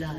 blood.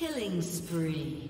Killing spree.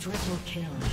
Triple kill. Blue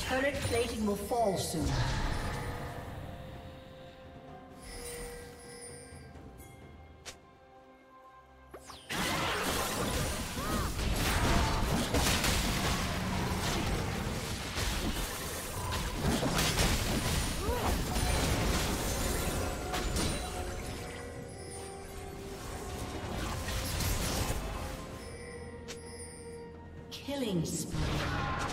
Turret plating will fall soon. Killing spree.